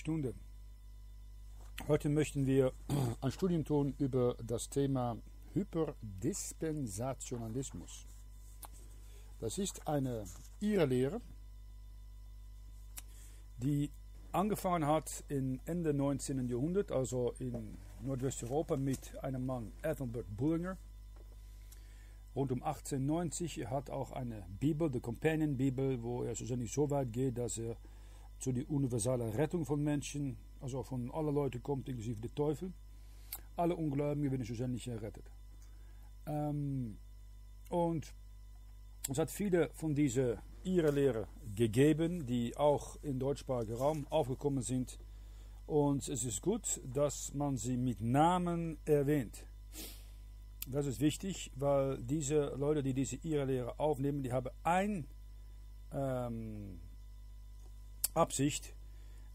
Stunde. Heute möchten wir ein Studium tun über das Thema Hyperdispensationalismus. Das ist eine Irrlehre, die angefangen hat im Ende 19. Jahrhundert, also in Nordwesteuropa, mit einem Mann, Ethelbert Bullinger. Rund um 1890 hat auch eine Bibel, die Companion Bibel, wo er schlussendlich so weit geht, dass er zu der universalen Rettung von Menschen, also von allen Leuten kommt, inklusive der Teufel. Alle Ungläubigen werden schlussendlich errettet. Und es hat viele von diesen Irrlehren gegeben, die auch im deutschsprachigen Raum aufgekommen sind. Und es ist gut, dass man sie mit Namen erwähnt. Das ist wichtig, weil diese Leute, die diese Irrlehre aufnehmen, die haben eine Absicht.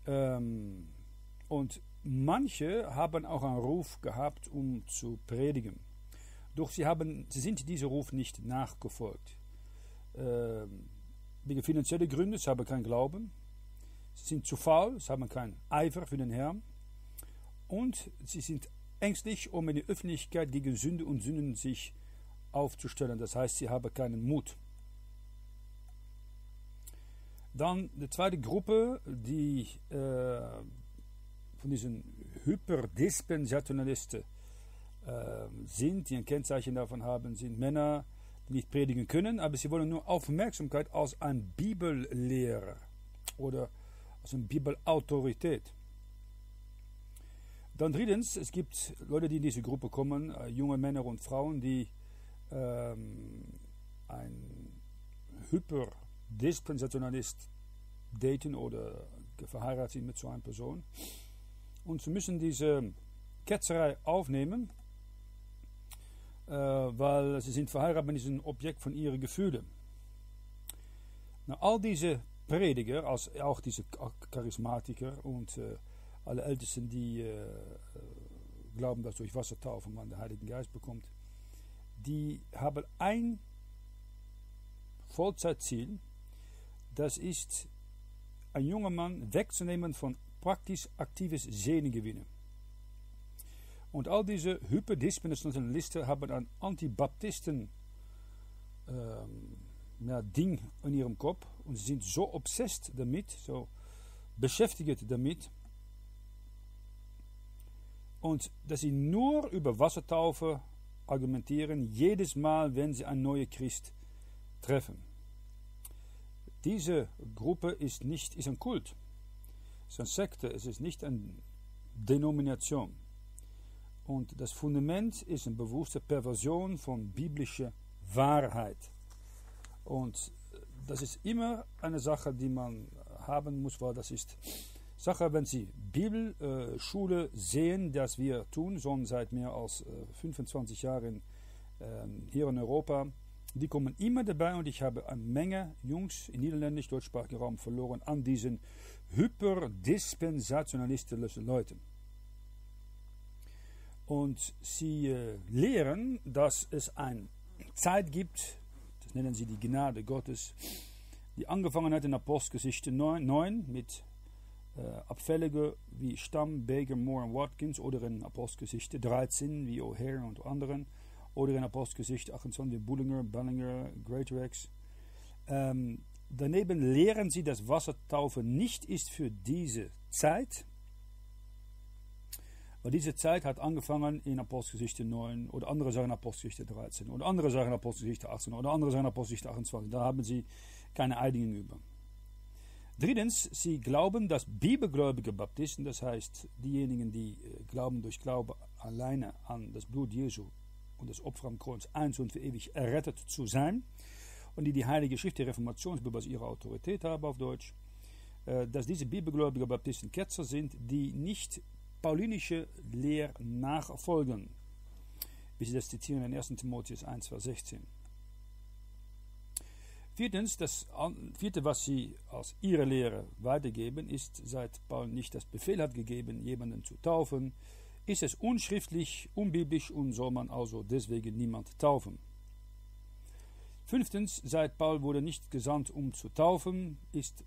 Und manche haben auch einen Ruf gehabt, um zu predigen. Doch sie sind diesem Ruf nicht nachgefolgt. Wegen finanzieller Gründe, sie haben keinen Glauben. Sie sind zu faul, sie haben keinen Eifer für den Herrn. Und sie sind ängstlich, um in der Öffentlichkeit gegen Sünde und Sünden sich aufzustellen. Das heißt, sie haben keinen Mut. Dann die zweite Gruppe, die von diesen Hyperdispensationalisten sind, die ein Kennzeichen davon haben, sind Männer, die nicht predigen können, aber sie wollen nur Aufmerksamkeit als ein Bibellehrer oder als eine Bibelautorität. Dann drittens, es gibt Leute, die in diese Gruppe kommen, junge Männer und Frauen, die ein Hyperdispensationalist daten oder verheiratet sind mit so einer Person. Und sie müssen diese Ketzerei aufnehmen, weil sie sind verheiratet mit diesem Objekt von ihren Gefühlen. Na, all diese Prediger, als auch diese Charismatiker und alle Ältesten, die glauben, dass durch Wassertaufe man den Heiligen Geist bekommt, die haben ein Vollzeitziel, das ist, einen jungen Mann wegzunehmen von praktisch aktives Seelengewinnen. Und all diese Hyperdispensationalisten haben ein Antibaptisten Ding in ihrem Kopf und sie sind so obsessed damit, so beschäftigt damit, und dass sie nur über Wassertaufe argumentieren, jedes Mal, wenn sie einen neuen Christ treffen. Diese Gruppe ist ein Kult, es ist eine Sekte, es ist nicht eine Denomination. Und das Fundament ist eine bewusste Perversion von biblischer Wahrheit. Und das ist immer eine Sache, die man haben muss, weil das ist Sache, wenn Sie Bibelschule sehen, dass wir tun, schon seit mehr als 25 Jahren hier in Europa, die kommen immer dabei und ich habe eine Menge Jungs im niederländisch-deutschsprachigen Raum verloren an diesen hyperdispensationalistischen Leuten. Und sie lehren, dass es eine Zeit gibt, das nennen sie die Gnade Gottes, die angefangen hat in Apostelgeschichte 9 mit Abfällige wie Stam, Baker, Moore und Watkins, oder in Apostelgeschichte 13 wie O'Hair und anderen, oder in Apostelgeschichte 28 wie Bullinger, Bullinger, Greatrex. Daneben lehren sie, dass Wassertaufe nicht ist für diese Zeit, weil diese Zeit hat angefangen in Apostelgeschichte 9 oder andere sagen Apostelgeschichte 13 oder andere sagen Apostelgeschichte 18 oder andere sagen Apostelgeschichte 28. Da haben sie keine Einigung über. Drittens, sie glauben, dass bibelgläubige Baptisten, das heißt diejenigen, die glauben durch Glaube alleine an das Blut Jesu und das Opfer am Kreuz eins und für ewig errettet zu sein und die Heilige Schrift der Reformationsbibel als ihre Autorität haben auf Deutsch, dass diese bibelgläubige Baptisten Ketzer sind, die nicht paulinische Lehr nachfolgen, wie sie das zitieren in 1. Timotheus 1, Vers 16. Viertens, das vierte, was sie als ihre Lehre weitergeben, ist, seit Paul nicht das Befehl hat gegeben, jemanden zu taufen, ist es unschriftlich, unbiblisch und soll man also deswegen niemand taufen. Fünftens, seit Paul wurde nicht gesandt, um zu taufen, ist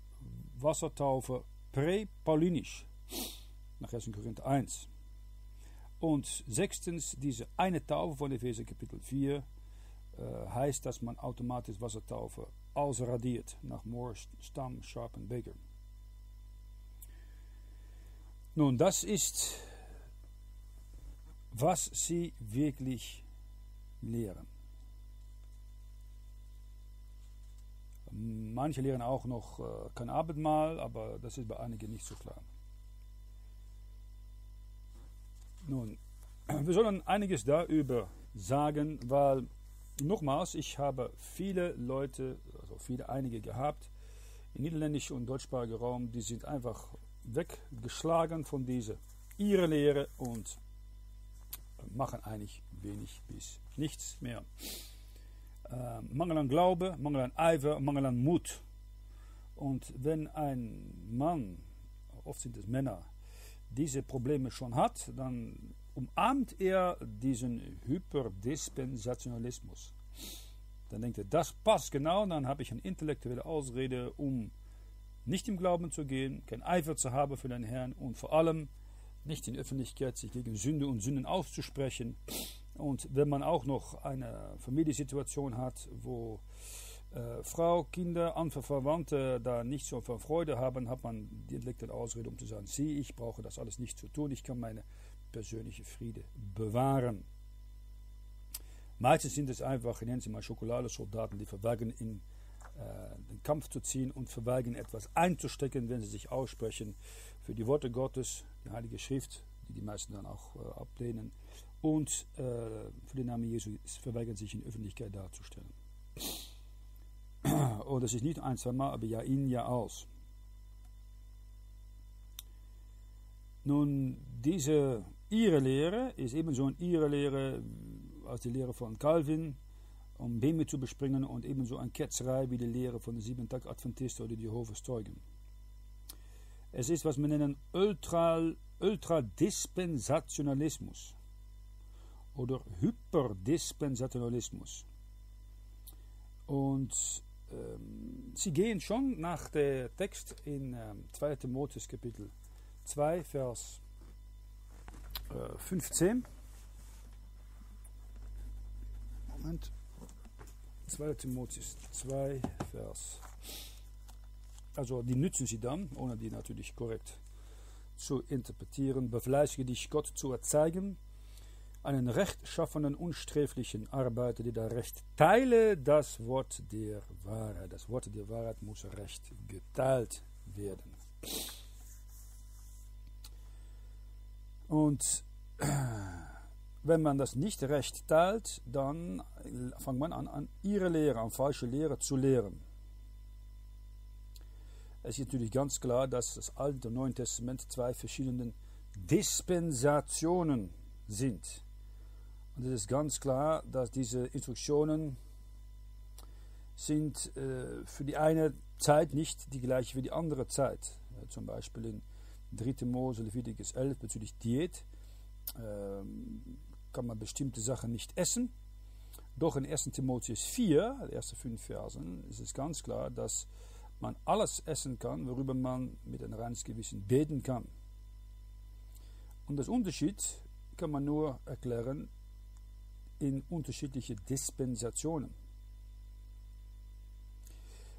Wassertaufe präpaulinisch. nach 1. Korinther 1. Und sechstens, diese eine Taufe von Epheser Kapitel 4 heißt, dass man automatisch Wassertaufe ausradiert, nach Moore, Stam, Sharpenbaker. Nun, das ist, was sie wirklich lehren. Manche lehren auch noch kein Abendmahl, aber das ist bei einigen nicht so klar. Nun, wir sollen einiges darüber sagen, weil, nochmals, ich habe viele Leute, also einige gehabt, im niederländischen und deutschsprachigen Raum, die sind einfach weggeschlagen von dieser ihrer Lehre und machen eigentlich wenig bis nichts mehr. Mangel an Glaube, Mangel an Eifer, Mangel an Mut. Und wenn ein Mann, oft sind es Männer, diese Probleme schon hat, dann umarmt er diesen Hyperdispensationalismus. Dann denkt er, das passt genau, dann habe ich eine intellektuelle Ausrede, um nicht im Glauben zu gehen, kein Eifer zu haben für den Herrn und vor allem nicht in der Öffentlichkeit sich gegen Sünde und Sünden auszusprechen. Und wenn man auch noch eine Familiensituation hat, wo Frau, Kinder, andere Verwandte da nicht so viel Freude haben, hat man die intellektuelle Ausrede, um zu sagen, sieh, ich brauche das alles nicht zu tun, ich kann meine persönliche Friede bewahren. Meistens sind es einfach, ich nenne sie mal Schokoladesoldaten, die verweigern, in den Kampf zu ziehen und verweigern, etwas einzustecken, wenn sie sich aussprechen für die Worte Gottes, die Heilige Schrift, die die meisten dann auch ablehnen, und für den Namen Jesu verweigern, sich in Öffentlichkeit darzustellen. Und das ist nicht ein, zwei Mal, aber ja in, ja aus. Nun, diese ihre Lehre ist ebenso eine ihre Lehre als die Lehre von Calvin, um Beme zu bespringen, und ebenso eine Ketzerei wie die Lehre von den Siebentag-Adventisten oder die Jehovas Zeugen. Es ist, was wir nennen, Ultradispensationalismus oder Hyperdispensationalismus. Und sie gehen schon nach dem Text in 2. Timotheus Kapitel 2, Vers 15. Moment. 2. Timotheus 2, Vers. Also die nützen sie dann, ohne die natürlich korrekt zu interpretieren. Befleißige dich, Gott zu erzeigen, einen rechtschaffenden, unsträflichen Arbeiter, der da recht teile das Wort der Wahrheit. Das Wort der Wahrheit muss recht geteilt werden. Und wenn man das nicht recht teilt, dann fängt man an ihre Lehre, an falsche Lehre zu lehren. Es ist natürlich ganz klar, dass das Alte und Neue Testament zwei verschiedene Dispensationen sind. Und es ist ganz klar, dass diese Instruktionen sind für die eine Zeit nicht die gleiche wie die andere Zeit. Zum Beispiel in 3. Mose, Leviticus 11 bezüglich Diät kann man bestimmte Sachen nicht essen. Doch in 1. Timotheus 4, die ersten 5 Versen, ist es ganz klar, dass man alles essen kann, worüber man mit einem reines Gewissen beten kann. Und das Unterschied kann man nur erklären in unterschiedliche Dispensationen.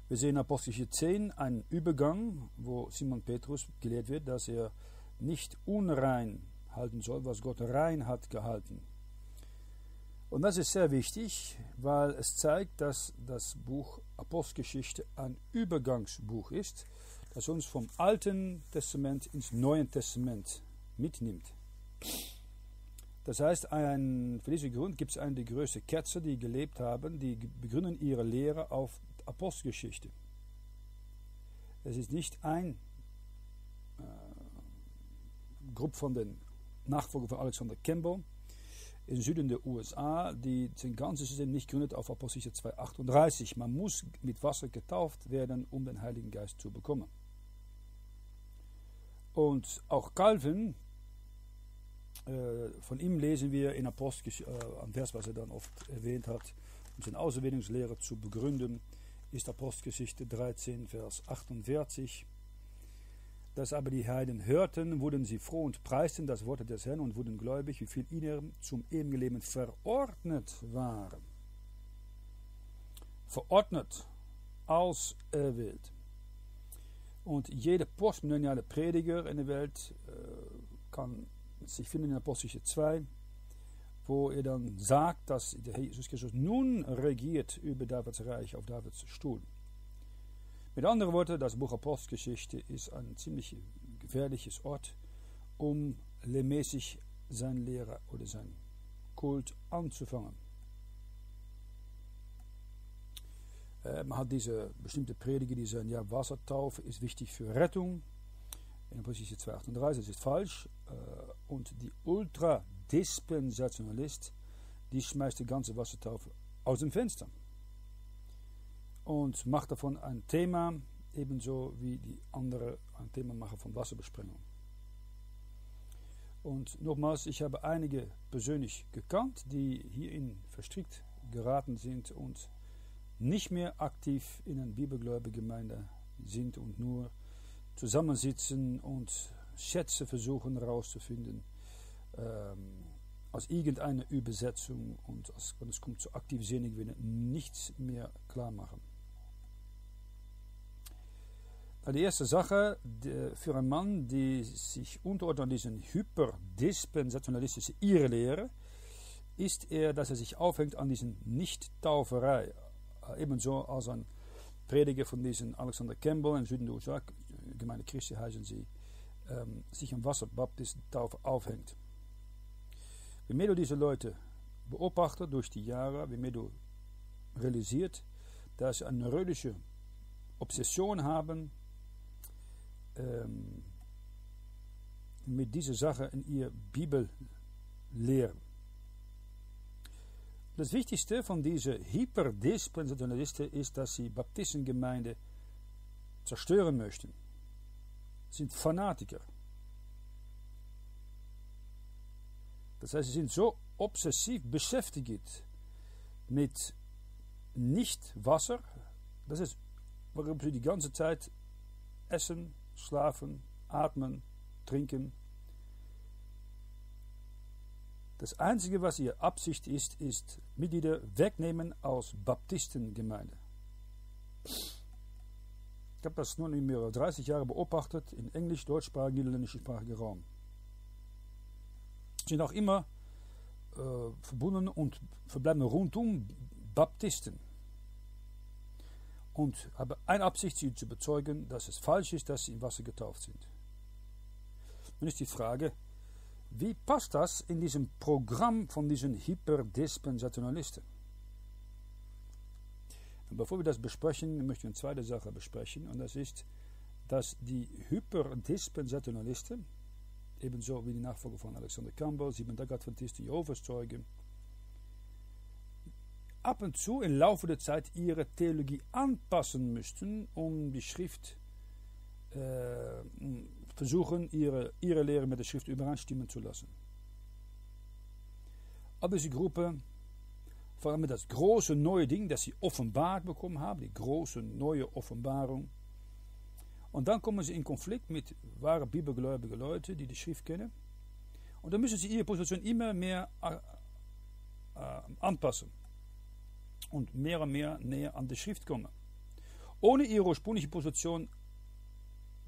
Wir sehen in Apostelgeschichte 10 einen Übergang, wo Simon Petrus gelehrt wird, dass er nicht unrein halten soll, was Gott rein hat gehalten. Und das ist sehr wichtig, weil es zeigt, dass das Buch Apostelgeschichte ein Übergangsbuch ist, das uns vom Alten Testament ins Neue Testament mitnimmt. Das heißt, für diesen Grund gibt es eine der größten Ketzer, die gelebt haben, die begründen ihre Lehre auf Apostelgeschichte. Es ist nicht ein Gruppe von den Nachfolgern von Alexander Campbell im Süden der USA, die den ganzen System nicht gründet auf Apostelgeschichte 2,38. Man muss mit Wasser getauft werden, um den Heiligen Geist zu bekommen. Und auch Calvin, von ihm lesen wir in Apostelgeschichte, am Vers, was er dann oft erwähnt hat, um seine Auserwählungslehre zu begründen, ist Apostelgeschichte 13, Vers 48. Das aber die Heiden hörten, wurden sie froh und preisten das Wort des Herrn und wurden gläubig, wie viel ihnen zum ewigen Leben verordnet waren. Verordnet, auserwählt. Und jeder postmillenniale Prediger in der Welt kann sich finden in Apostelgeschichte 2, wo er dann sagt, dass Jesus Christus nun regiert über Davids Reich auf Davids Stuhl. Mit anderen Worten, das Buch Apostelgeschichte ist ein ziemlich gefährliches Ort, um lehrmäßig seinen Lehrer oder seinen Kult anzufangen. Man hat diese bestimmte Prediger, die sagen, ja, Wassertaufe ist wichtig für Rettung. In Apostelgeschichte 2,38, das ist falsch. Und die Ultradispensationalist, die schmeißt die ganze Wassertaufe aus dem Fenster und macht davon ein Thema, ebenso wie die anderen ein Thema machen von Wasserbesprengung. Und nochmals, ich habe einige persönlich gekannt, die hierin verstrickt geraten sind und nicht mehr aktiv in einer Bibelgläubigemeinde sind und nur zusammensitzen und Schätze versuchen herauszufinden aus irgendeiner Übersetzung und wenn es kommt zu aktivsinnig, will nichts mehr klar machen. Die erste Sache für einen Mann, der sich unterordnet an diesen hyperdispensationalistischen Irrlehre, ist er, dass er sich aufhängt an diesen Nichttauferei. Ebenso als ein Prediger von diesen Alexander Campbell im Süden der USA, Gemeinde Christi heißen sie, sich am Wasserbaptistentaufe aufhängt. Wie mehr du diese Leute beobachtest durch die Jahre, wie mehr du realisierst, dass sie eine religiöse Obsession haben, mit dieser Sache in ihr Bibel lehren. Das Wichtigste von diesen Hyperdispensationalisten ist, dass sie Baptistengemeinde zerstören möchten. Sie sind Fanatiker. Das heißt, sie sind so obsessiv beschäftigt mit Nichtwasser, das ist, warum sie die ganze Zeit essen, schlafen, atmen, trinken. Das Einzige, was ihre Absicht ist, ist Mitglieder wegnehmen aus Baptistengemeinde. Ich habe das nun in mehrere 30 Jahren beobachtet, in englisch, deutschsprachigen, niederländischsprachigen Raum. Sie sind auch immer verbunden und verbleiben rundum Baptisten. Und haben eine Absicht, sie zu überzeugen, dass es falsch ist, dass sie im Wasser getauft sind. Nun ist die Frage, wie passt das in diesem Programm von diesen Hyperdispensationalisten? Und bevor wir das besprechen, möchte ich eine zweite Sache besprechen. Und das ist, dass die Hyperdispensationalisten, ebenso wie die Nachfolger von Alexander Campbell, Siebenten-Tag-Adventisten, Jehovas-Zeugen, ab und zu im Laufe der Zeit ihre Theologie anpassen müssten, um die Schrift versuchen, ihre Lehre mit der Schrift übereinstimmen zu lassen. Aber diese Gruppe, vor allem das große neue Ding, das sie offenbart bekommen haben, die große neue Offenbarung, und dann kommen sie in Konflikt mit wahren bibelgläubigen Leuten, die die Schrift kennen, und dann müssen sie ihre Position immer mehr anpassen und mehr näher an die Schrift kommen, ohne ihre ursprüngliche Position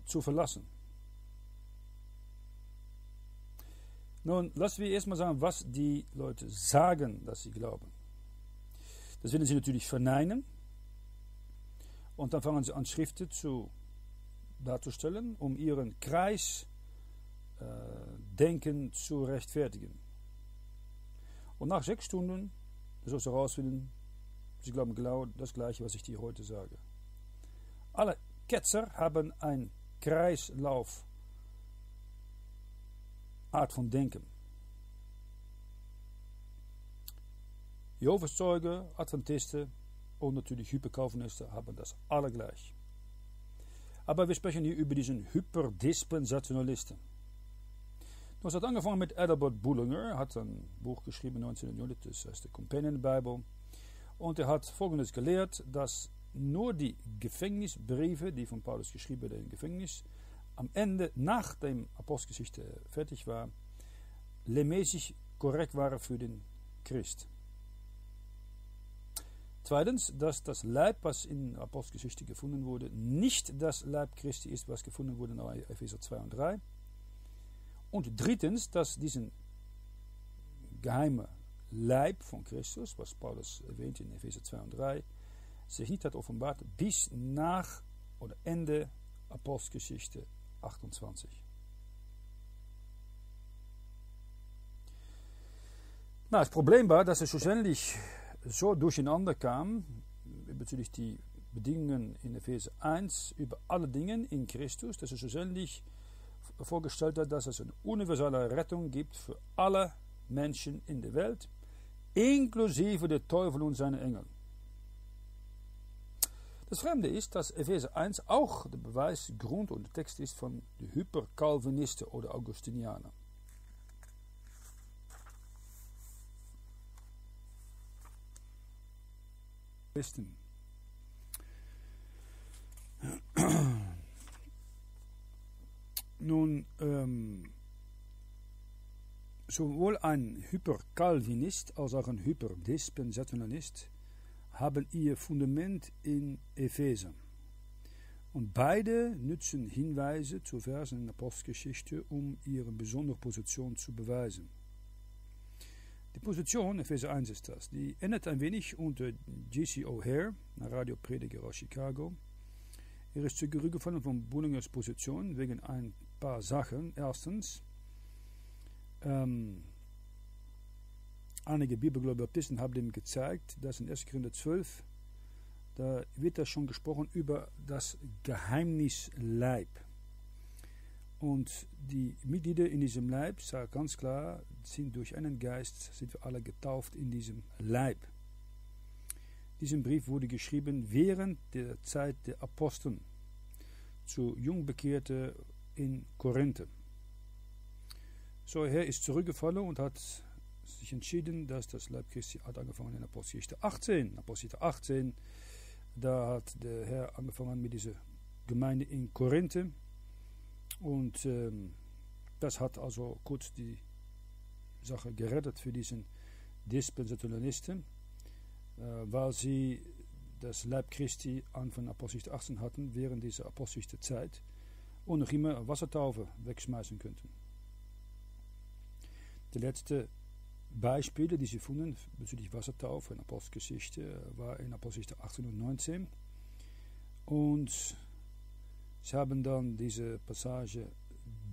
zu verlassen. Nun, lassen wir erstmal sagen, was die Leute sagen, dass sie glauben. Das werden sie natürlich verneinen. Und dann fangen sie an, Schriften darzustellen, um ihren Kreisdenken zu rechtfertigen. Und nach 6 Stunden sollst du herausfinden, sie glauben genau das Gleiche, was ich dir heute sage. Alle Ketzer haben ein Kreislauf Art von Denken. Jehovas Zeugen, Adventisten und natürlich Hyperkalvinisten haben das alle gleich. Aber wir sprechen hier über diesen Hyperdispensationalisten. Das hat angefangen mit Ethelbert Bullinger, hat ein Buch geschrieben im 19. Jahrhundert, das heißt die Companion Bibel. Und er hat Folgendes gelehrt, dass nur die Gefängnisbriefe, die von Paulus geschrieben werden im Gefängnis, am Ende, nachdem Apostelgeschichte fertig war, lehrmäßig korrekt waren für den Christ. Zweitens, dass das Leib, was in Apostelgeschichte gefunden wurde, nicht das Leib Christi ist, was gefunden wurde nach Epheser 2 und 3. Und drittens, dass diesen geheime Leib von Christus, was Paulus erwähnt in Epheser 2 und 3, sich nicht hat offenbart bis nach oder Ende Apostelgeschichte 28. Na, das Problem war, dass es schlussendlich so durcheinander kam bezüglich die Bedingungen in Epheser 1 über alle Dinge in Christus, dass er schlussendlich vorgestellt hat, dass es eine universelle Rettung gibt für alle Menschen in der Welt, inklusive der Teufel und seine Engel. Das Fremde ist, dass Epheser 1 auch der Beweisgrund und Text ist von den Hyperkalvinisten oder Augustinianern. Nun, sowohl ein Hyperkalvinist als auch ein Hyperdispensationalist haben ihr Fundament in Epheser. Und beide nutzen Hinweise zu Versen in der Apostelgeschichte, um ihre besondere Position zu beweisen. Die Position, Epheser 1 ist das, die ändert ein wenig unter G.C. O'Hair, ein Radioprediger aus Chicago. Er ist zurückgefallen von Bullingers Position wegen ein paar Sachen. Erstens, einige Bibelgläubige haben dem gezeigt, dass in 1. Korinther 12, da wird da schon gesprochen über das Geheimnisleib. Und die Mitglieder in diesem Leib, sagt ganz klar, sind durch einen Geist, sind wir alle getauft in diesem Leib. Diesen Brief wurde geschrieben während der Zeit der Aposteln zu Jungbekehrten in Korinthe. So, Herr ist zurückgefallen und hat sich entschieden, dass das Leib Christi hat angefangen in Apostelgeschichte 18. Apostelgeschichte 18, da hat der Herr angefangen mit dieser Gemeinde in Korinthe. Und das hat also kurz die Sache gerettet für diesen Dispensationalisten, weil sie das Leib Christi Anfang Apostelgeschichte 18 hatten, während dieser Apostelgeschichte-Zeit, und noch immer Wassertaufe wegschmeißen könnten. Die letzten Beispiele, die sie fanden bezüglich Wassertaufe in Apostelgeschichte, war in Apostelgeschichte 18 und 19. Und sie haben dann diese Passage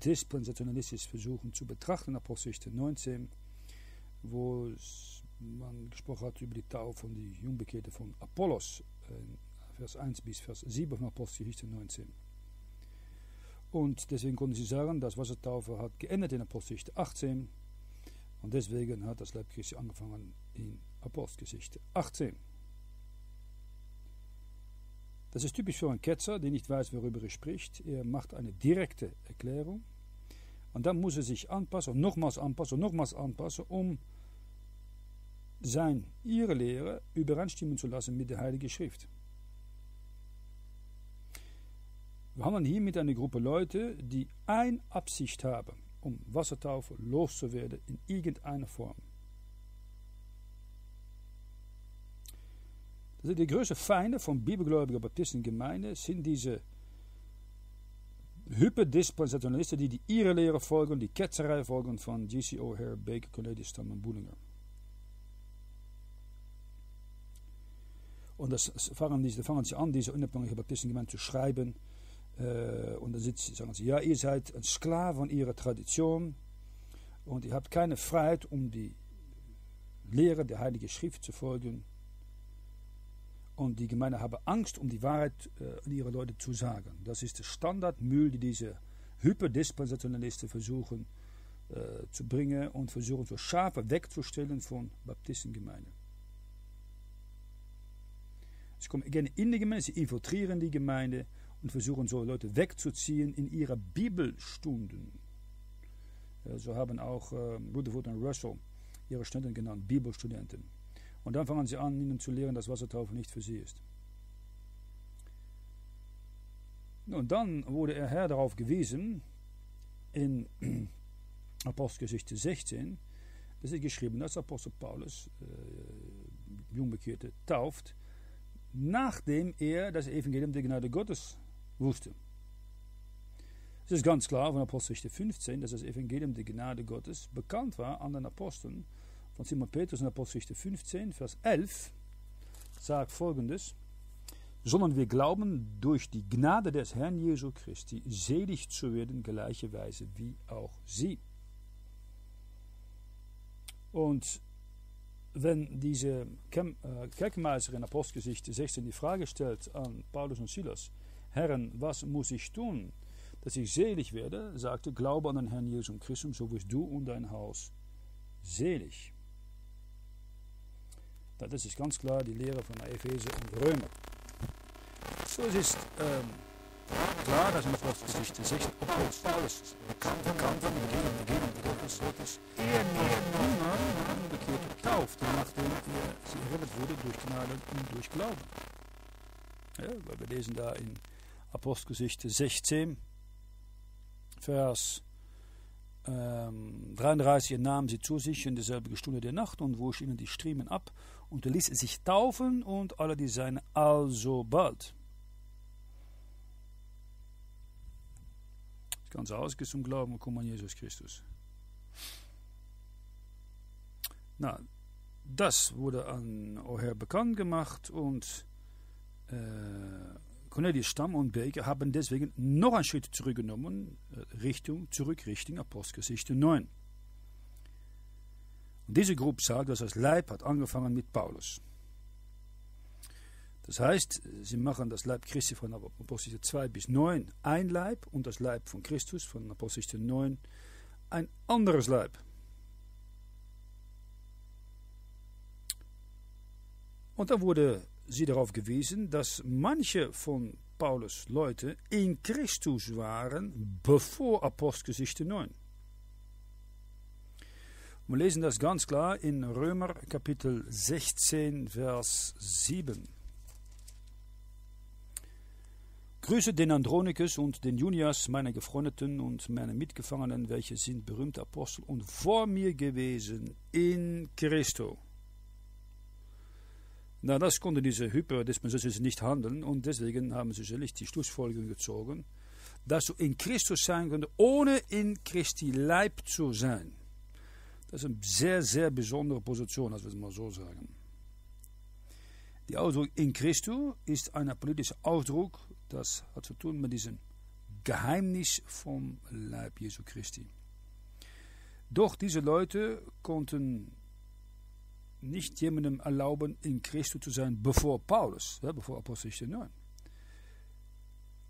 dispensationalistisch versucht zu betrachten, Apostelgeschichte 19, wo man gesprochen hat über die Taufe von den Jungbekehrten von Apollos, Vers 1 bis Vers 7 von Apostelgeschichte 19. Und deswegen konnten sie sagen, dass Wassertaufe hat geändert in Apostelgeschichte 18, und deswegen hat das Leib Christi angefangen in Apostelgeschichte 18. Das ist typisch für einen Ketzer, der nicht weiß, worüber er spricht. Er macht eine direkte Erklärung. Und dann muss er sich anpassen und nochmals anpassen und nochmals anpassen, um ihre Lehre übereinstimmen zu lassen mit der Heiligen Schrift. Wir haben hier mit einer Gruppe Leute, die eine Absicht haben, um Wassertaufe loszuwerden in irgendeiner Form. Also die größten Feinde von bibelgläubiger Baptistengemeinde sind diese Hyperdispensationalisten, die ihre Lehre folgen, die Ketzerei folgen von G.C. O'Hair, Baker, Cornelius Stam und Bullinger. Und das fangen sie an, diese unabhängige Baptistengemeinde zu schreiben. Und dann sagen sie, ja, ihr seid ein Sklave von ihrer Tradition und ihr habt keine Freiheit, um die Lehre der Heiligen Schrift zu folgen. Und die Gemeinde habe Angst, um die Wahrheit an ihre Leute zu sagen. Das ist der Standardmüll, die diese Hyperdispensationalisten versuchen zu bringen und versuchen, so Schafe wegzustellen von Baptistengemeinden. Sie kommen gerne in die Gemeinde, sie infiltrieren die Gemeinde und versuchen, so Leute wegzuziehen in ihre Bibelstunden. So haben auch Rutherford und Russell ihre Studenten genannt, Bibelstudenten. Und dann fangen sie an, ihnen zu lehren, dass Wassertaufe nicht für sie ist. Und dann wurde er Herr darauf gewiesen, in Apostelgeschichte 16, das ist geschrieben, dass Apostel Paulus Jungbekehrte tauft, nachdem er das Evangelium der Gnade Gottes wusste. Es ist ganz klar von Apostelgeschichte 15, dass das Evangelium der Gnade Gottes bekannt war an den Aposteln. Von Simon Petrus in Apostelgeschichte 15, Vers 11, sagt folgendes: Sondern wir glauben, durch die Gnade des Herrn Jesu Christi selig zu werden, gleiche Weise wie auch sie. Und wenn diese Kerkenmeister in Apostelgeschichte 16 die Frage stellt an Paulus und Silas, Herren, was muss ich tun, dass ich selig werde, sagte, glaube an den Herrn Jesu Christus, so wirst du und dein Haus selig. Das ist ganz klar die Lehre von Epheser und Römer. So, es ist klar, dass in Apostelgeschichte 16 Paulus bekannt von dem Geben Gottes Unbekehrte taufte, nachdem er sie errettet wurde durch Gnade und durch Glauben. Ja, weil wir lesen da in Apostelgeschichte 16, Vers 33, er nahm sie zu sich in derselben Stunde der Nacht und wusch ihnen die Striemen ab und er ließ sich taufen und alle die seine alsobald. Das ganze Haus geht zum Glauben und kommt an Jesus Christus. Na, das wurde an O'Hair bekannt gemacht und Cornelius Stam und Baker haben deswegen noch einen Schritt zurückgenommen, Richtung Apostelgeschichte 9. Und diese Gruppe sagt, dass das Leib hat angefangen mit Paulus. Das heißt, sie machen das Leib Christi von Apostelgeschichte 2 bis 9 ein Leib und das Leib von Christus von Apostelgeschichte 9 ein anderes Leib. Und dann wurde sie darauf gewiesen, dass manche von Paulus' Leute in Christus waren, bevor Apostelgeschichte 9. Wir lesen das ganz klar in Römer Kapitel 16, Vers 7. Grüße den Andronikus und den Junias, meine Gefreundeten und meine Mitgefangenen, welche sind berühmte Apostel und vor mir gewesen in Christo. Na, das konnte diese Hyperdispensationalisten nicht handeln und deswegen haben sie sicherlich die Schlussfolgerung gezogen, dass du in Christus sein könntest, ohne in Christi Leib zu sein. Das ist eine sehr, sehr besondere Position, als wir es mal so sagen. Der Ausdruck in Christus ist ein politischer Ausdruck, das hat zu tun mit diesem Geheimnis vom Leib Jesu Christi. Doch diese Leute konnten nicht jemandem erlauben, in Christus zu sein, bevor Paulus, ja, bevor Apostelgeschichte 9.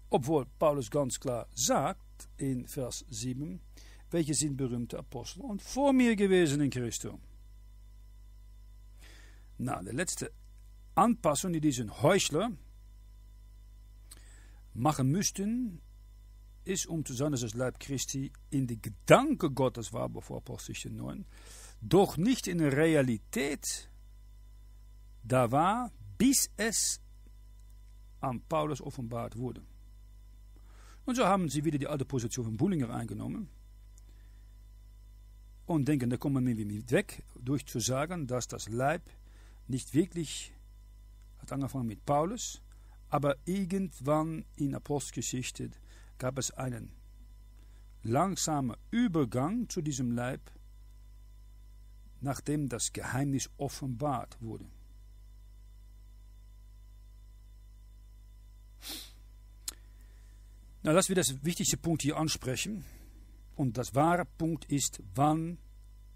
Obwohl Paulus ganz klar sagt, in Vers 7, welche sind berühmte Apostel und vor mir gewesen in Christus. Na, die letzte Anpassung, die diesen Heuchler machen müssten, ist, um zu sagen, dass das Leib Christi in die Gedanken Gottes war, bevor Apostelgeschichte 9, doch nicht in der Realität da war, bis es an Paulus offenbart wurde. Und so haben sie wieder die alte Position von Bullinger eingenommen und denken, da kommen wir nicht weg, durch zu sagen, dass das Leib nicht wirklich hat angefangen mit Paulus, aber irgendwann in Apostelgeschichte gab es einen langsamen Übergang zu diesem Leib, nachdem das Geheimnis offenbart wurde. Na, lassen wir das wichtigste Punkt hier ansprechen. Und das wahre Punkt ist, wann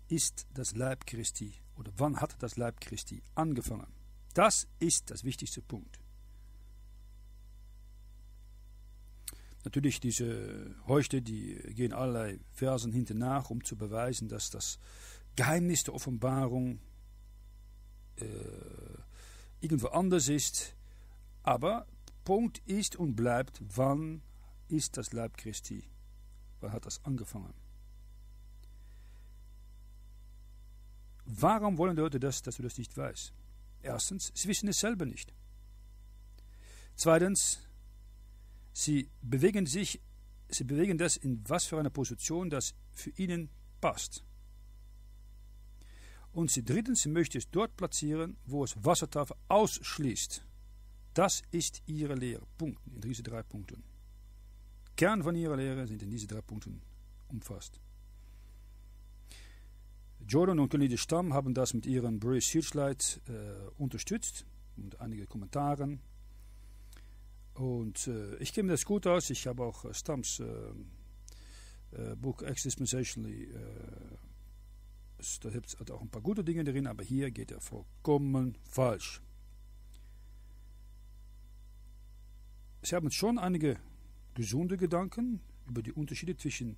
ist das Leib Christi oder wann hat das Leib Christi angefangen? Das ist das wichtigste Punkt. Natürlich, diese Heuchler, die gehen allerlei Versen hinten nach, um zu beweisen, dass das Geheimnis der Offenbarung irgendwo anders ist, aber Punkt ist und bleibt, wann ist das Leib Christi? Wann hat das angefangen? Warum wollen Leute das, dass du das nicht weißt? Erstens, sie wissen es selber nicht. Zweitens, Sie bewegen das in was für einer Position, das für ihnen passt. Und sie drittens, sie möchte es dort platzieren, wo es Wassertafel ausschließt. Das ist ihre Lehre. Punkt. In diese drei Punkten. Kern von ihrer Lehre sind in diese drei Punkten umfasst. Jordan und Cornelius Stam haben das mit ihren British Searchlight unterstützt und einige Kommentaren. Und ich kenne das gut aus. Ich habe auch Stams Buch Ex-Dispensationally. Da gibt es auch ein paar gute Dinge drin, aber hier geht er vollkommen falsch. Sie haben schon einige gesunde Gedanken über die Unterschiede zwischen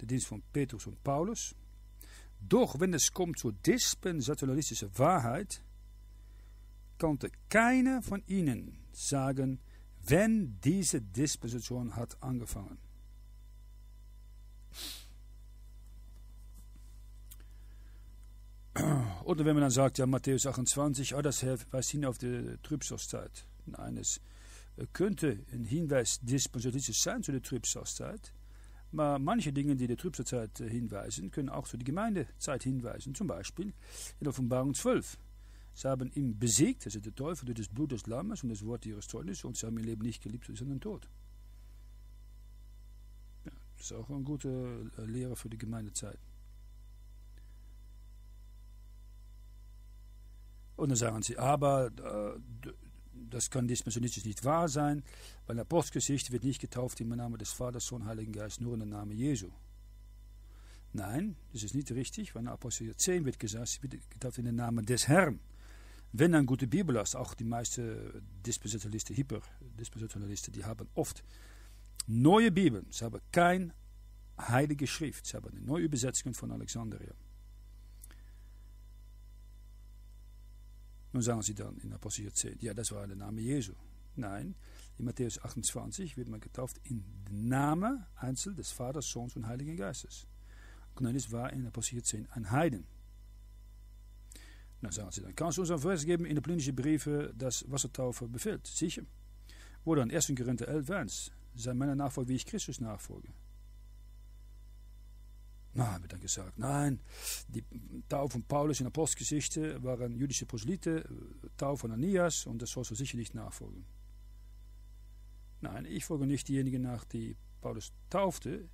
dem Dienst von Petrus und Paulus. Doch wenn es kommt zur dispensationalistischen Wahrheit, konnte keiner von ihnen sagen, wenn diese Dispensation hat angefangen. Oder wenn man dann sagt, ja, Matthäus 28, oh, das weist hin auf die Trübsalzeit. Nein, es könnte ein Hinweis dispensationalistisch sein zu der Trübsalzeit, aber manche Dinge, die der Trübsalzeit hinweisen, können auch zu der Gemeindezeit hinweisen. Zum Beispiel in Offenbarung 12. Sie haben ihn besiegt, also der Teufel, durch das Blut des Lammes und das Wort ihres Zeugnisses, und sie haben ihr Leben nicht geliebt, sondern tot. Ja, das ist auch eine gute Lehre für die Gemeindezeit. Und dann sagen sie, aber das kann dispensionistisch nicht wahr sein, weil in der Apostelgeschichte wird nicht getauft im Namen des Vaters, Sohn, Heiligen Geist, nur in den Namen Jesu. Nein, das ist nicht richtig, weil in der Apostelgeschichte 10 wird gesagt, sie wird getauft in den Namen des Herrn. Wenn du eine gute Bibel hast, auch die meisten Dispensationalisten, Hyperdispensationalisten, die haben oft neue Bibeln, sie haben keine heilige Schrift, sie haben eine neue Übersetzung von Alexandria. Nun sagen sie dann in Apostel 10, ja, das war der Name Jesu. Nein, in Matthäus 28 wird man getauft in den Namen einzeln des Vaters, Sohns und Heiligen Geistes. Cornelius war in Apostel 10 ein Heiden. Dann sagen sie dann, kannst du uns ein Vers geben in den politischen Briefe, das Wassertaufe befiehlt? Sicher. Oder in 1. Korinther 11, sei meiner Nachfolge, wie ich Christus nachfolge. Na, wird dann gesagt, nein, die Taufe von Paulus in der Apostelgeschichte waren jüdische Proselyte, Taufe von Ananias, und das sollst du sicher nicht nachfolgen. Nein, ich folge nicht diejenigen nach, die Paulus taufte.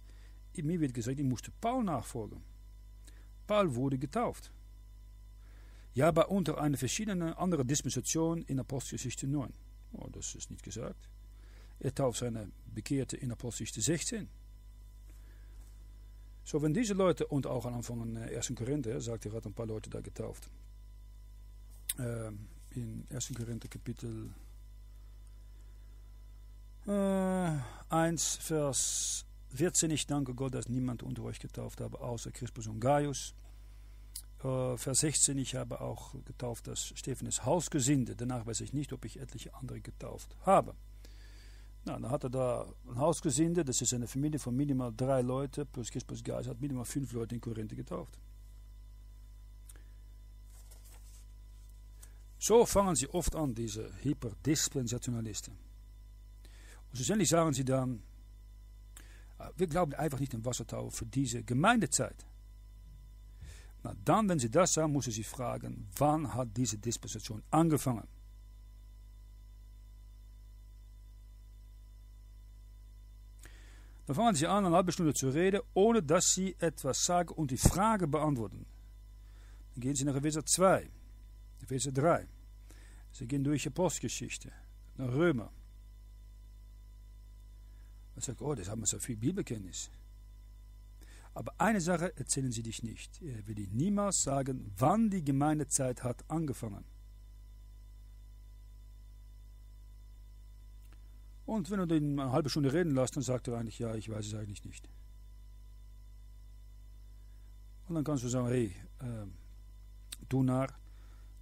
Mir wird gesagt, ich musste Paul nachfolgen. Paul wurde getauft. Ja, aber unter einer verschiedenen anderen Dispensation in Apostelgeschichte 9. Oh, das ist nicht gesagt. Er tauft seine Bekehrte in Apostelgeschichte 16. So, wenn diese Leute, und auch am Anfang in 1. Korinther, sagt er, hat ein paar Leute da getauft. In 1. Korinther Kapitel 1, Vers 14, ich danke Gott, dass niemand unter euch getauft habe, außer Crispus und Gaius. Vers 16, ich habe auch getauft, dass Stephanus Hausgesinde, danach weiß ich nicht, ob ich etliche andere getauft habe. Na, dann hat er da ein Hausgesinde, das ist eine Familie von minimal 3 Leuten, plus Crispus Gaius hat minimal 5 Leute in Korinth getauft. So fangen sie oft an, diese Hyperdispensationalisten. Und schlussendlich sagen sie dann, wir glauben einfach nicht an Wassertaufe für diese Gemeindezeit. Na, dann, wenn sie das sagen, müssen sie fragen, wann hat diese Dispensation angefangen? Dann fangen sie an, eine halbe Stunde zu reden, ohne dass sie etwas sagen und die Frage beantworten. Dann gehen sie nach Epheser 2, Epheser 3. Sie gehen durch die Apostelgeschichte, nach Römer. Und sagen, oh, das haben wir so viel Bibelkenntnis. Aber eine Sache erzählen sie dich nicht. Er will dir niemals sagen, wann die Gemeindezeit hat angefangen. Und wenn du ihn eine halbe Stunde reden lässt, dann sagt er eigentlich, ja, ich weiß es eigentlich nicht. Und dann kannst du sagen, hey, du Narr,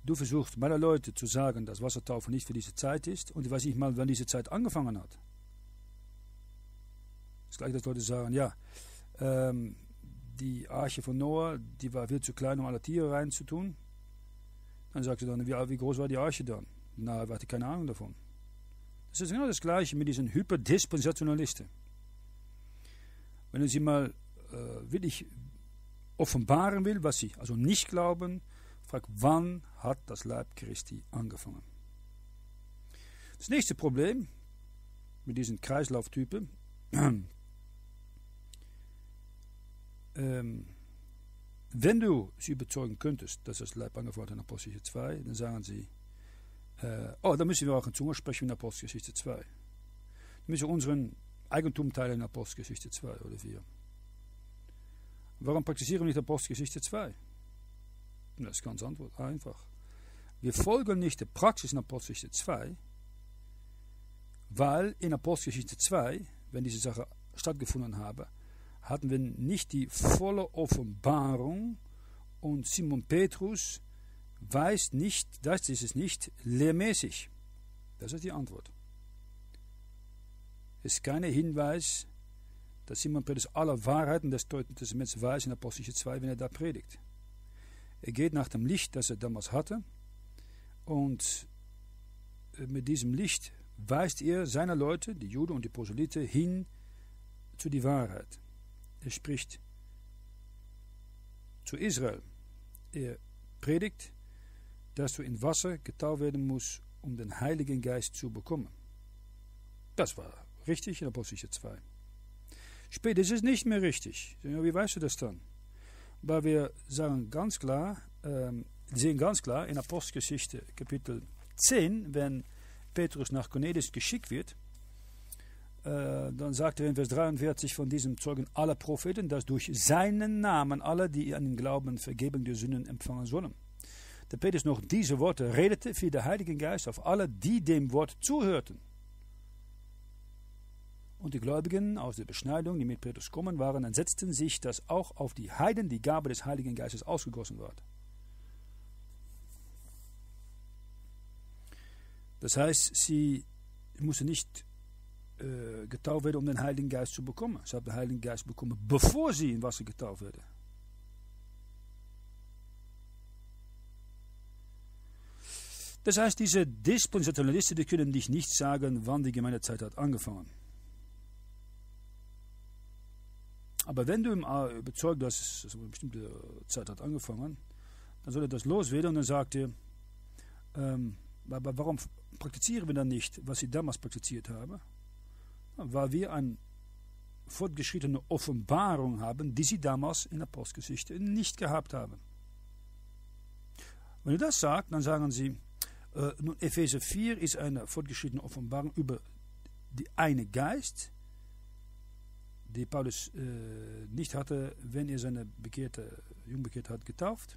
du versuchst meiner Leute zu sagen, dass Wassertaufe nicht für diese Zeit ist, und ich weiß nicht mal, wann diese Zeit angefangen hat. Es ist gleich, dass Leute sagen, ja, die Arche von Noah, die war viel zu klein, um alle Tiere reinzutun. Dann sagst du dann, wie groß war die Arche dann? Na, ich hatte keine Ahnung davon. Es ist genau das Gleiche mit diesen Hyperdispensationalisten. Wenn er sie mal wirklich offenbaren will, was sie also nicht glauben, fragt, wann hat das Leib Christi angefangen? Das nächste Problem mit diesen Kreislauftypen wenn du sie überzeugen könntest, dass das Leib angefangen hat in Apostelgeschichte 2, dann sagen sie, oh, da müssen wir auch in Zungen sprechen in Apostelgeschichte 2. Dann müssen wir unseren Eigentum teilen in Apostelgeschichte 2 oder 4. Warum praktizieren wir nicht Apostelgeschichte 2? Das ist ganz einfach. Wir folgen nicht der Praxis in Apostelgeschichte 2, weil in Apostelgeschichte 2, wenn diese Sache stattgefunden habe, hatten wir nicht die volle Offenbarung und Simon Petrus weiß nicht, das ist es nicht lehrmäßig. Das ist die Antwort. Es ist kein Hinweis, dass Simon Petrus alle Wahrheiten des Neuen Testaments weiß in Apostelgeschichte 2, wenn er da predigt. Er geht nach dem Licht, das er damals hatte, und mit diesem Licht weist er seine Leute, die Juden und die Proselyte, hin zu der Wahrheit. Er spricht zu Israel. Er predigt, dass du in Wasser getauft werden musst, um den Heiligen Geist zu bekommen. Das war richtig in Apostelgeschichte 2. Später ist es nicht mehr richtig. Wie weißt du das dann? Weil wir sagen ganz klar, sehen ganz klar in Apostelgeschichte Kapitel 10, wenn Petrus nach Cornelius geschickt wird, dann sagt er in Vers 43 von diesem Zeugen aller Propheten, dass durch seinen Namen alle, die an den Glauben Vergebung der Sünden empfangen sollen. Der Petrus noch diese Worte redete für den Heiligen Geist auf alle, die dem Wort zuhörten. Und die Gläubigen aus der Beschneidung, die mit Petrus kommen waren, entsetzten sich, dass auch auf die Heiden die Gabe des Heiligen Geistes ausgegossen ward. Das heißt, sie mussten nicht getauft werden, um den Heiligen Geist zu bekommen. Sie haben den Heiligen Geist bekommen, bevor sie in Wasser getauft werden. Das heißt, diese Dispensationalisten, die können dich nicht sagen, wann die Gemeindezeit hat angefangen. Aber wenn du ihm überzeugt, dass es eine bestimmte Zeit hat angefangen, dann soll er das loswerden und dann sagt er, aber warum praktizieren wir dann nicht, was sie damals praktiziert haben? Weil wir eine fortgeschrittene Offenbarung haben, die sie damals in der Apostelgeschichte nicht gehabt haben. Wenn du das sagst, dann sagen sie, nun Epheser 4 ist eine fortgeschrittene Offenbarung über die eine Geist, die Paulus nicht hatte, wenn er seine Jungbekehrte hat getauft.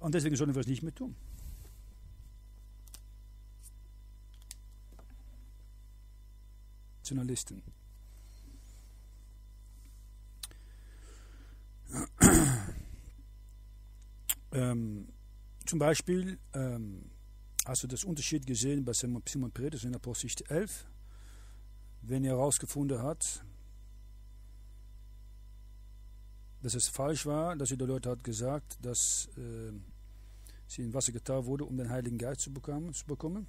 Und deswegen sollen wir es nicht mehr tun. Nationalisten. Zum Beispiel hast du das Unterschied gesehen bei Simon Petrus in Apostelgeschichte 11, wenn er herausgefunden hat, dass es falsch war, dass er den Leuten hat gesagt, dass sie in Wasser getauft wurde, um den Heiligen Geist zu bekommen.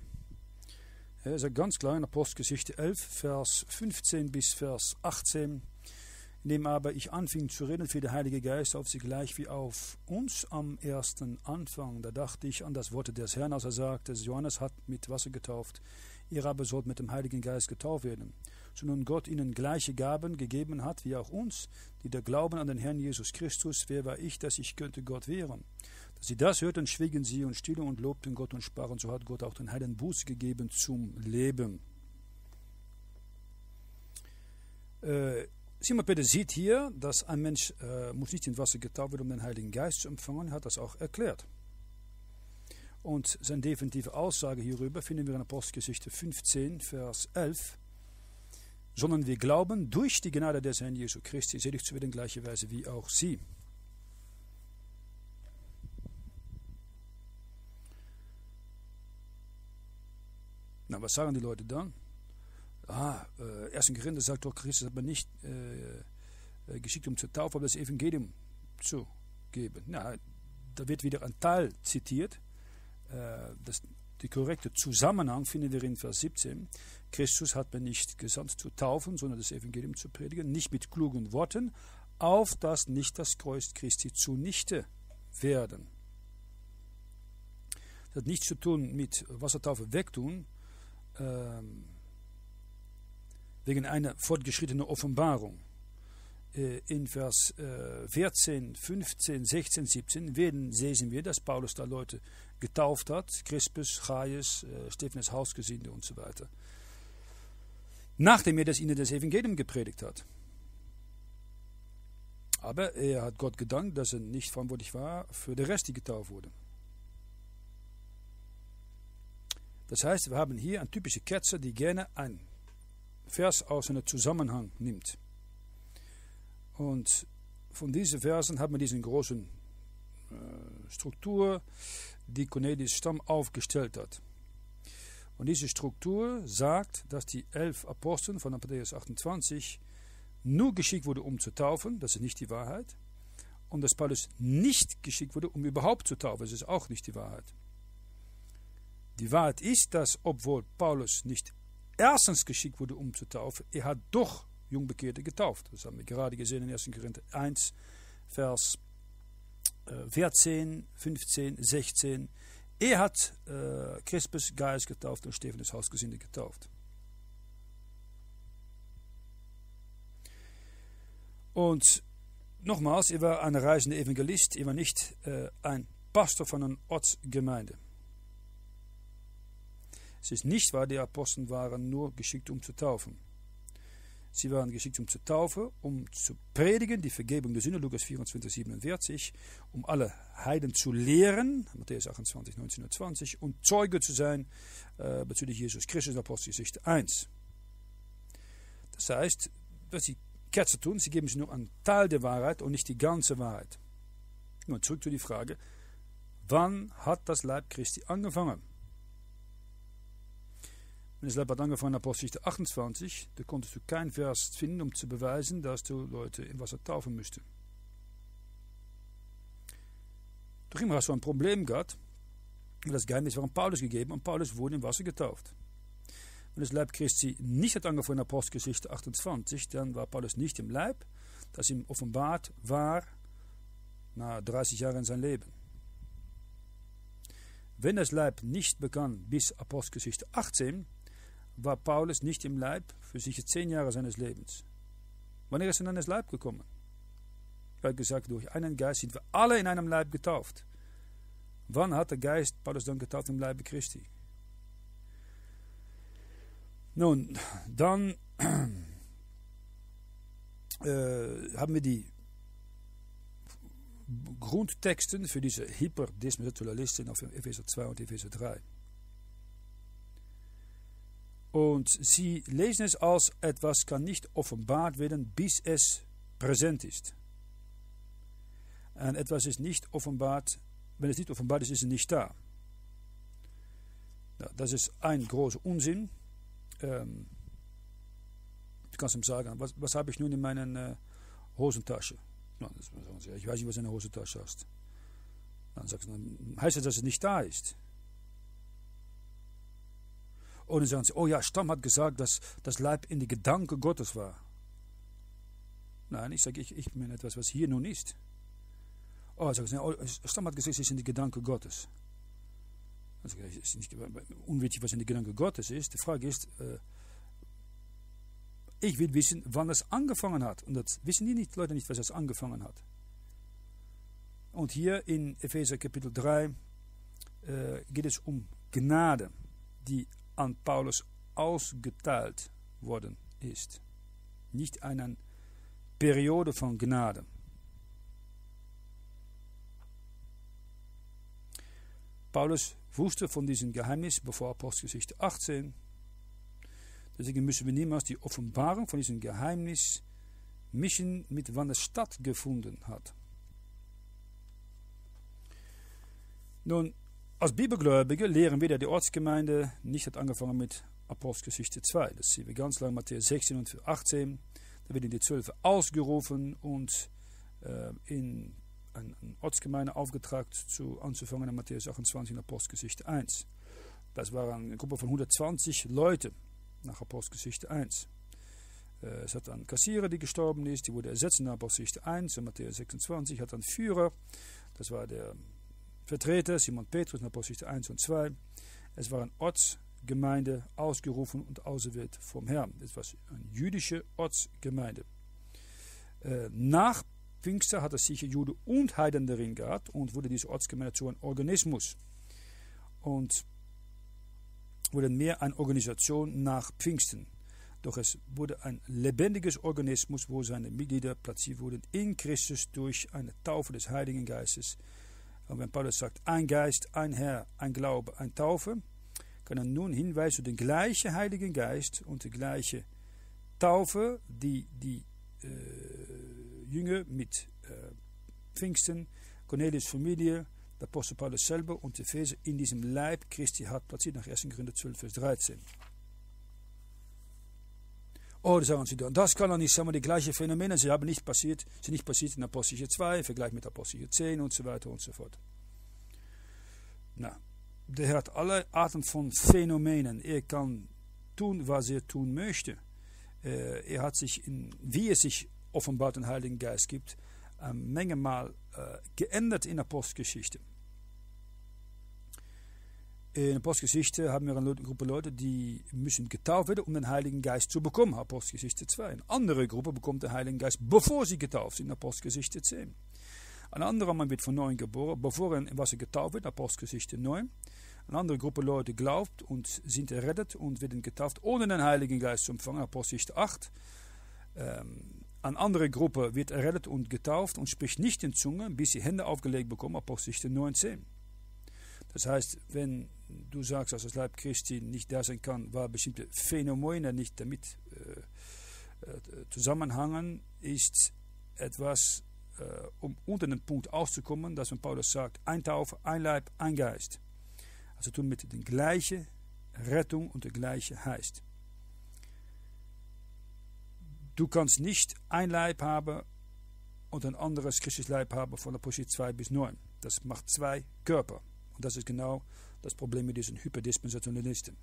Er sagt ganz klar in Apostelgeschichte 11, Vers 15 bis Vers 18, indem aber ich anfing zu reden für den Heiligen Geist auf sie gleich wie auf uns am ersten Anfang. Da dachte ich an das Wort des Herrn, als er sagte, Johannes hat mit Wasser getauft, ihr aber sollt mit dem Heiligen Geist getauft werden. So nun Gott ihnen gleiche Gaben gegeben hat, wie auch uns, die da glauben an den Herrn Jesus Christus, wer war ich, dass ich könnte Gott wehren? Sie das hörten, schwiegen sie und still und lobten Gott und sprachen, so hat Gott auch den Heiden Buß gegeben zum Leben. Simon Petrus sieht hier, dass ein Mensch muss nicht in Wasser getauft werden, um den Heiligen Geist zu empfangen, hat das auch erklärt. Und seine definitive Aussage hierüber finden wir in Apostelgeschichte 15, Vers 11. Sondern wir glauben, durch die Gnade des Herrn Jesu Christi selig zu werden, gleicherweise wie auch sie. Na, was sagen die Leute dann? 1. Korinther sagt doch, Christus hat man nicht geschickt, um zur Taufe, aber das Evangelium zu geben. Na, da wird wieder ein Teil zitiert. Das Der korrekte Zusammenhang finden wir in Vers 17. Christus hat mir nicht gesandt zu taufen, sondern das Evangelium zu predigen, nicht mit klugen Worten, auf dass nicht das Kreuz Christi zunichte werden. Das hat nichts zu tun mit Wassertaufe wegtun, wegen einer fortgeschrittenen Offenbarung. In Vers 14, 15, 16, 17 sehen wir, dass Paulus da Leute getauft hat, Crispus, Gaius, Stephanus Hausgesinde und so weiter, nachdem er das ihnen das Evangelium gepredigt hat. Aber er hat Gott gedankt, dass er nicht verantwortlich war für den Rest, die getauft wurde. Das heißt, wir haben hier einen typischen Ketzer, der gerne einen Vers aus einem Zusammenhang nimmt. Und von diesen Versen hat man diesen großen Struktur, die Cornelius Stam aufgestellt hat. Und diese Struktur sagt, dass die 11 Aposteln von Matthäus 28 nur geschickt wurde, um zu taufen. Das ist nicht die Wahrheit. Und dass Paulus nicht geschickt wurde, um überhaupt zu taufen. Das ist auch nicht die Wahrheit. Die Wahrheit ist, dass obwohl Paulus nicht erstens geschickt wurde, um zu taufen, er hat doch Jungbekehrte getauft. Das haben wir gerade gesehen in 1. Korinther 1, Vers 14, 15, 16. Er hat Crispus, Gaius getauft und Stephanus Hausgesinde getauft. Und nochmals, er war ein reisender Evangelist, er war nicht ein Pastor von einer Ortsgemeinde. Es ist nicht wahr, die Aposteln waren nur geschickt, um zu taufen. Sie waren geschickt, um zu taufen, um zu predigen, die Vergebung der Sünde, Lukas 24, 47, um alle Heiden zu lehren, Matthäus 28, 19 und 20, und Zeuge zu sein bezüglich Jesus Christus, Apostelgeschichte 1. Das heißt, was die Ketzer tun, sie geben sich nur einen Teil der Wahrheit und nicht die ganze Wahrheit. Nun zurück zu der Frage, wann hat das Leib Christi angefangen? Wenn das Leib hat angefangen, Apostelgeschichte 28, da konntest du keinen Vers finden, um zu beweisen, dass du Leute im Wasser taufen müsste. Doch immer hast du ein Problem gehabt, weil das Geheimnis war an Paulus gegeben und Paulus wurde im Wasser getauft. Wenn das Leib Christi nicht hat angefangen, Apostelgeschichte 28, dann war Paulus nicht im Leib, das ihm offenbart war, nach 30 Jahren in seinem Leben. Wenn das Leib nicht begann bis Apostelgeschichte 18, war Paulus nicht im Leib für sicher 10 Jahre seines Lebens. Wann ist er in das Leib gekommen? Er hat gesagt, durch einen Geist sind wir alle in einem Leib getauft. Wann hat der Geist Paulus dann getauft im Leibe Christi? Nun, dann haben wir die Grundtexten für diese Hyperdesmodalisten auf Epheser 2 und Epheser 3. Und sie lesen es als, etwas kann nicht offenbart werden, bis es präsent ist. Und etwas ist nicht offenbart, wenn es nicht offenbart ist, ist es nicht da. Das ist ein großer Unsinn. Du kannst ihm sagen, was habe ich nun in meiner Hosentasche? Ich weiß nicht, was du in der Hosentasche hast. Dann sagst du, dann heißt das, dass es nicht da ist. Und dann sagen sie, oh ja, Stamm hat gesagt, dass das Leib in die Gedanken Gottes war. Nein, ich sage, ich meine etwas, was hier nun ist. Oh, dann sagen sie, oh, Stamm hat gesagt, es ist in die Gedanken Gottes. Dann sage ich, es ist nicht unwichtig, was in die Gedanken Gottes ist. Die Frage ist, ich will wissen, wann es angefangen hat. Und das wissen die Leute nicht, was es angefangen hat. Und hier in Epheser Kapitel 3 geht es um Gnade, die an Paulus ausgeteilt worden ist. Nicht eine Periode von Gnade. Paulus wusste von diesem Geheimnis bevor Apostelgeschichte 18. Deswegen müssen wir niemals die Offenbarung von diesem Geheimnis mischen, mit wann es stattgefunden hat. Nun, als Bibelgläubige lehren wir, dass die Ortsgemeinde nicht hat angefangen mit Apostelgeschichte 2. Das sehen wir ganz lang, Matthäus 16 und 18. Da werden die 12 ausgerufen und in eine Ortsgemeinde aufgetragen, anzufangen in Matthäus 28 in Apostelgeschichte 1. Das war eine Gruppe von 120 Leute nach Apostelgeschichte 1. Es hat einen Kassierer, der gestorben ist, die wurde ersetzt in Apostelgeschichte 1, in Matthäus 26, hat einen Führer, das war der Vertreter, Simon Petrus in Apostelgeschichte 1 und 2. Es war eine Ortsgemeinde, ausgerufen und auserwählt vom Herrn. Es war eine jüdische Ortsgemeinde. Nach Pfingster hat es sicher Jude und Heiden darin gehabt und wurde diese Ortsgemeinde zu einem Organismus. Und wurde mehr eine Organisation nach Pfingsten. Doch es wurde ein lebendiges Organismus, wo seine Mitglieder platziert wurden in Christus durch eine Taufe des Heiligen Geistes. Und wenn Paulus sagt, ein Geist, ein Herr, ein Glaube, ein Taufe, kann er nun hinweisen zu den gleichen Heiligen Geist und die gleiche Taufe, die die Jünger mit Pfingsten, Cornelius' Familie, der Apostel Paulus selber und Epheser in diesem Leib Christi hat platziert, nach 1. Korinther 12, Vers 13. Oh, da sagen sie dann, das kann doch nicht sein, die gleichen Phänomene, sind nicht passiert in Apostelgeschichte 2, im Vergleich mit Apostelgeschichte 10 und so weiter und so fort. Na, der Herr hat alle Arten von Phänomenen. Er kann tun, was er tun möchte. Er hat sich, wie er sich offenbart den Heiligen Geist gibt, eine Menge Mal geändert in Apostelgeschichte. In Apostelgeschichte haben wir eine Gruppe Leute, die müssen getauft werden, um den Heiligen Geist zu bekommen. Apostelgeschichte 2. Eine andere Gruppe bekommt den Heiligen Geist, bevor sie getauft sind. Apostelgeschichte 10. Ein anderer Mann wird von neuem geboren, bevor er in Wasser getauft wird. Apostelgeschichte 9. Eine andere Gruppe Leute glaubt und sind errettet und werden getauft, ohne den Heiligen Geist zu empfangen. Apostelgeschichte 8. Eine andere Gruppe wird errettet und getauft und spricht nicht in Zungen, bis sie Hände aufgelegt bekommen. Apostelgeschichte 19. Das heißt, wenn du sagst, dass das Leib Christi nicht da sein kann, weil bestimmte Phänomene nicht damit zusammenhängen, ist etwas, um unter den Punkt auszukommen, dass wenn Paulus sagt, ein Taufe, ein Leib, ein Geist. Also tun mit der gleichen Rettung und der gleiche heißt. Du kannst nicht ein Leib haben und ein anderes christliches Leib haben von der Position 2 bis 9. Das macht zwei Körper. Und das ist genau das Problem mit diesen Hyperdispensationalisten.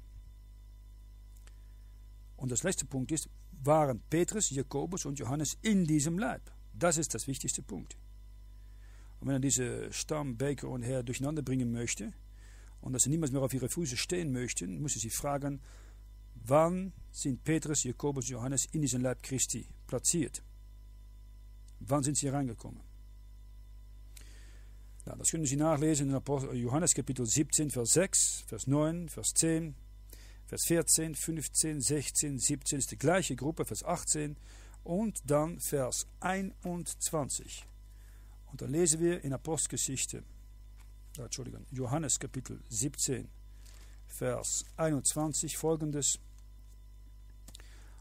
Und das letzte Punkt ist, waren Petrus, Jakobus und Johannes in diesem Leib? Das ist das wichtigste Punkt. Und wenn er diese Stamm, Baker und Herr durcheinander bringen möchte und dass sie niemals mehr auf ihre Füße stehen möchten, muss er sich fragen, wann sind Petrus, Jakobus und Johannes in diesem Leib Christi platziert? Wann sind sie reingekommen? Ja, das können Sie nachlesen in Johannes Kapitel 17, Vers 6, Vers 9, Vers 10, Vers 14, 15, 16, 17, ist die gleiche Gruppe, Vers 18 und dann Vers 21. Und dann lesen wir in Apostelgeschichte, Entschuldigung, Johannes Kapitel 17, Vers 21 folgendes: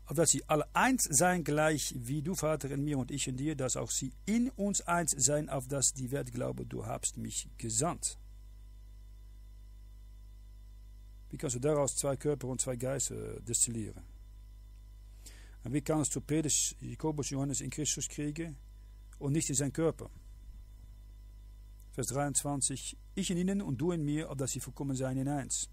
Auf dass sie alle eins seien, gleich wie du, Vater, in mir und ich in dir, dass auch sie in uns eins seien, auf dass die Welt glaube, du hast mich gesandt. Wie kannst du daraus zwei Körper und zwei Geister destillieren? Und wie kannst du Petrus, Jakobus, Johannes in Christus kriegen und nicht in seinen Körper? Vers 23, ich in ihnen und du in mir, auf dass sie vollkommen seien in eins.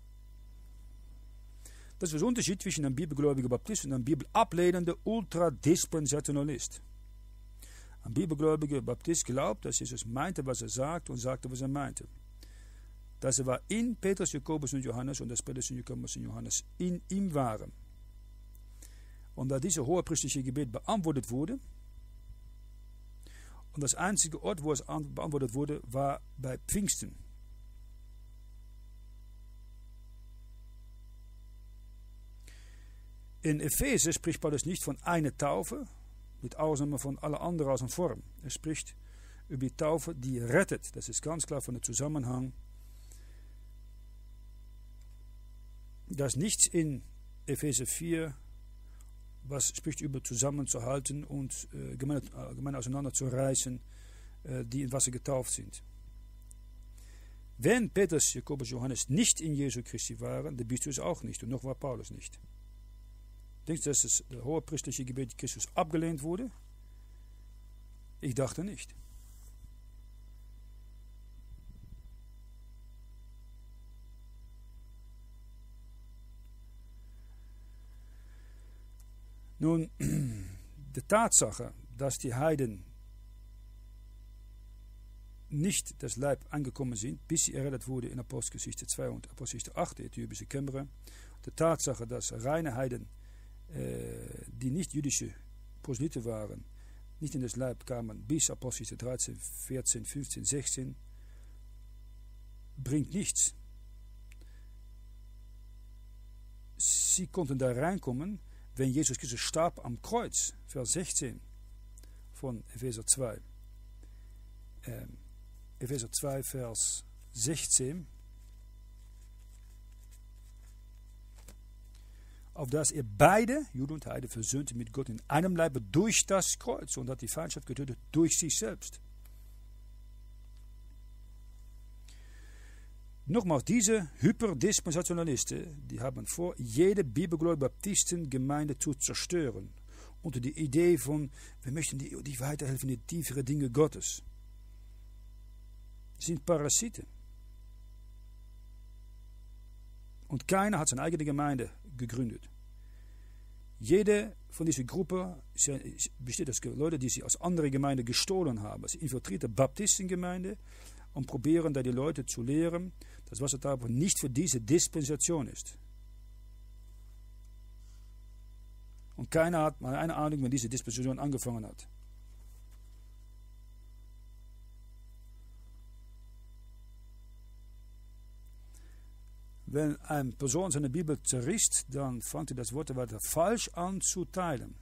Das ist der Unterschied zwischen einem bibelgläubigen Baptist und einem bibelablehnenden Ultradispensationalist. Ein bibelgläubiger Baptist glaubt, dass Jesus meinte, was er sagt und sagte, was er meinte. Dass er war in Petrus, Jakobus und Johannes und dass Petrus, Jakobus und Johannes in ihm waren. Und da dieses hohepriestliche Gebet beantwortet wurde, und das einzige Ort, wo es beantwortet wurde, war bei Pfingsten. In Epheser spricht Paulus nicht von einer Taufe, mit Ausnahme von aller anderen aus einer Form. Er spricht über die Taufe, die rettet. Das ist ganz klar von dem Zusammenhang. Da ist nichts in Epheser 4, was spricht über zusammenzuhalten und Gemeinde auseinanderzureißen, die in Wasser getauft sind. Wenn Petrus, Jakobus, Johannes nicht in Jesu Christi waren, dann bist du es auch nicht und noch war Paulus nicht. Denkst du, dass das hohepriestliche Gebet Christus abgelehnt wurde? Ich dachte nicht. Nun, die Tatsache, dass die Heiden nicht das Leib angekommen sind, bis sie errettet wurde in Apostelgeschichte 2 und Apostelgeschichte 8, der äthiopische Kämmerer. Die Tatsache, dass reine Heiden, die nicht jüdische Proselyte waren, nicht in das Leib kamen bis Apostelgeschichte 13, 14, 15, 16, bringt nichts. Sie konnten da reinkommen, wenn Jesus Christus starb am Kreuz, Vers 16 von Epheser 2. Epheser 2, Vers 16. Auf das ihr beide, Juden und Heiden, versöhnt mit Gott in einem Leibe durch das Kreuz und hat die Feindschaft getötet durch sich selbst. Nochmals, diese Hyperdispensationalisten, die haben vor, jede bibelgläubige Baptistengemeinde zu zerstören. Unter die Idee von, wir möchten die weiterhelfen, die tieferen Dinge Gottes. Sind Parasiten. Und keiner hat seine eigene Gemeinde gegründet. Jede von diesen Gruppen besteht aus Leuten, die sie aus anderen Gemeinden gestohlen haben. Sie infiltrieren Baptistengemeinden und probieren da die Leute zu lehren, dass was da aber nicht für diese Dispensation ist. Und keiner hat mal eine Ahnung, wenn diese Dispensation angefangen hat. Wenn eine Person seine Bibel zerricht, dann fängt er das Wort weiter falsch an zu teilen.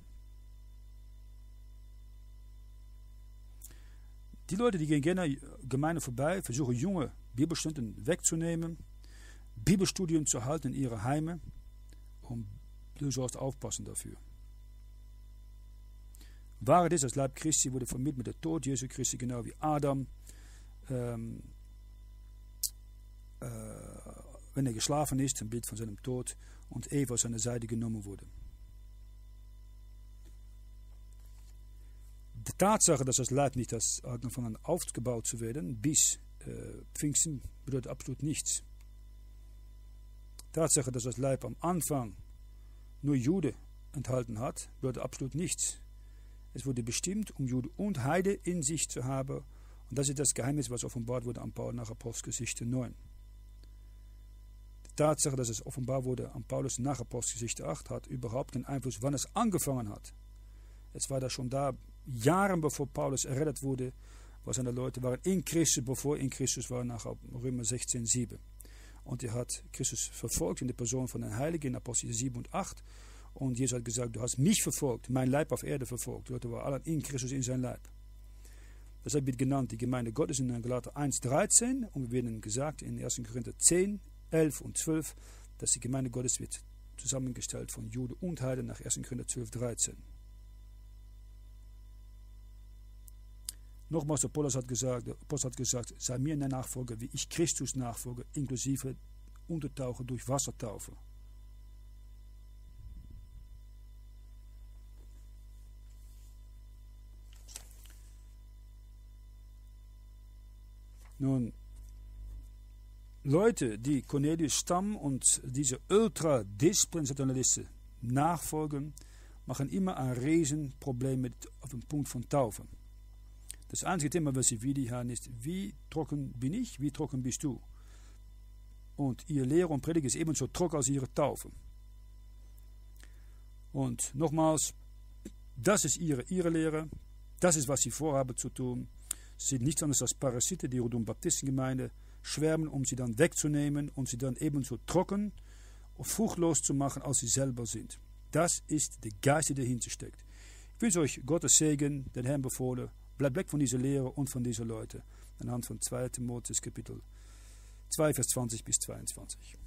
Die Leute, die gehen gerne Gemeinde vorbei, versuchen junge Bibelstunden wegzunehmen, Bibelstudien zu halten in ihre Heime, und du sollst aufpassen dafür. Wahrheit ist, das Leib Christi wurde vermittelt mit dem Tod Jesu Christi, genau wie Adam. Wenn geschlafen ist, ein Bild von seinem Tod, und Eva seine Seite genommen wurde. Die Tatsache, dass das Leib nicht angefangen hat, aufgebaut zu werden, bis Pfingsten, bedeutet absolut nichts. Die Tatsache, dass das Leib am Anfang nur Jude enthalten hat, bedeutet absolut nichts. Es wurde bestimmt, um Jude und Heide in sich zu haben, und das ist das Geheimnis, was offenbart wurde an Paulus nach Apostelgeschichte 9. Tatsache, dass es offenbar wurde an Paulus nach Apostelgeschichte 8, hat überhaupt keinen Einfluss, wann es angefangen hat. Es war da schon da, Jahren bevor Paulus errettet wurde, was seine Leute waren in Christus, bevor in Christus waren, nach Römer 16, 7. Und er hat Christus verfolgt in der Person von den Heiligen in Apostelgeschichte 7 und 8. Und Jesus hat gesagt, du hast mich verfolgt, mein Leib auf Erde verfolgt. Die Leute waren alle in Christus in sein Leib. Deshalb wird genannt die Gemeinde Gottes in Galater 1, 13. Und wir werden gesagt in 1. Korinther 10, 11 und 12, dass die Gemeinde Gottes wird zusammengestellt von Jude und Heiden nach 1. Korinther 12, 13. Nochmals, der Apostel hat gesagt, sei mir eine Nachfolger, wie ich Christus nachfolge, inklusive Untertauchen durch Wassertaufe. Nun, Leute, die Cornelius Stam und diese Ultradispensationalisten nachfolgen, machen immer ein Riesenproblem mit auf dem Punkt von Taufe. Das einzige Thema, was sie wieder haben, ist, wie trocken bin ich, wie trocken bist du? Und ihr Lehre und Prediger ist ebenso trocken als ihre Taufe. Und nochmals, das ist ihre Lehre, das ist, was sie vorhaben zu tun. Sie sind nichts anderes als Parasiten, die rund um Baptistengemeinde schwärmen, um sie dann wegzunehmen und sie dann ebenso trocken und fruchtlos zu machen, als sie selber sind. Das ist der Geist, der dahinter steckt. Ich wünsche euch Gottes Segen, den Herrn befohlen. Bleibt weg von dieser Lehre und von diesen Leuten. Anhand von 2. Timotheus, Kapitel 2, Vers 20 bis 22.